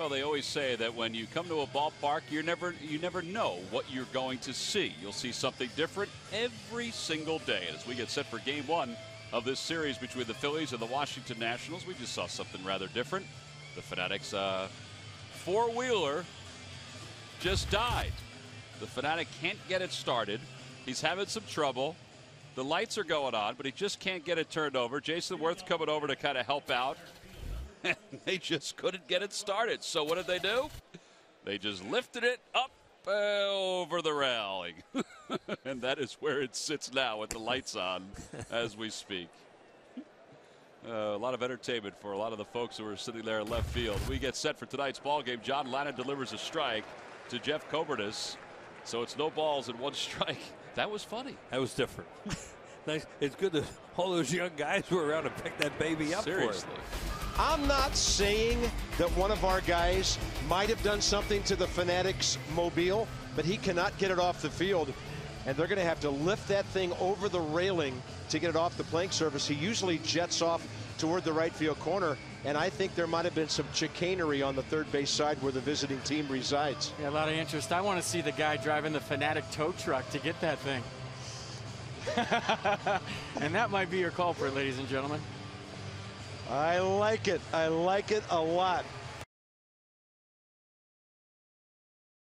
Well, they always say that when you come to a ballpark, you never know what you're going to see. You'll see something different every single day. As we get set for game one of this series between the Phillies and the Washington Nationals, we just saw something rather different. The Fanatics four-wheeler just died. The Phanatic can't get it started. He's having some trouble. The lights are going on, but he just can't get it turned over. Jason Worth coming over to kind of help out. And they just couldn't get it started. So what did they do? They just lifted it up over the railing. And that is where it sits now with the lights on as we speak. A lot of entertainment for a lot of the folks who are sitting there in left field. We get set for tonight's ball game. John Lannan delivers a strike to Jeff Cobertus. So it's no balls and one strike. That was funny. That was different. Nice. It's good that all those young guys were around to pick that baby up. Seriously. For I'm not saying that one of our guys might have done something to the Fanatics mobile, but he cannot get it off the field, and they're going to have to lift that thing over the railing to get it off the playing surface. He usually jets off toward the right field corner, and I think there might have been some chicanery on the third base side where the visiting team resides. Yeah, a lot of interest. I want to see the guy driving the Phanatic tow truck to get that thing. And that might be your culprit, ladies and gentlemen. I like it. I like it a lot.